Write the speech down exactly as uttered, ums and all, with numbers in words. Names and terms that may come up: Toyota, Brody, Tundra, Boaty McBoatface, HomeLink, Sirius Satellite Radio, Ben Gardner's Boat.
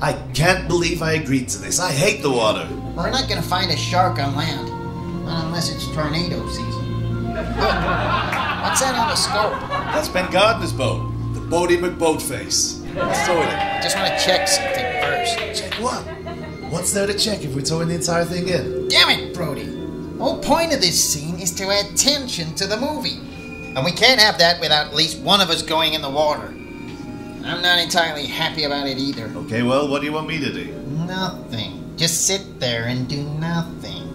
I can't believe I agreed to this. I hate the water. We're not going to find a shark on land. Not unless it's tornado season. Look, what's that on the scope? That's Ben Gardner's boat. The Boaty McBoatface. Let's tow it. I just want to check something first. Check what? What's there to check if we're towing the entire thing in? Damn it, Brody. The whole point of this scene is to add tension to the movie. And we can't have that without at least one of us going in the water. I'm not entirely happy about it either. Okay, well, what do you want me to do? Nothing. Just sit there and do nothing.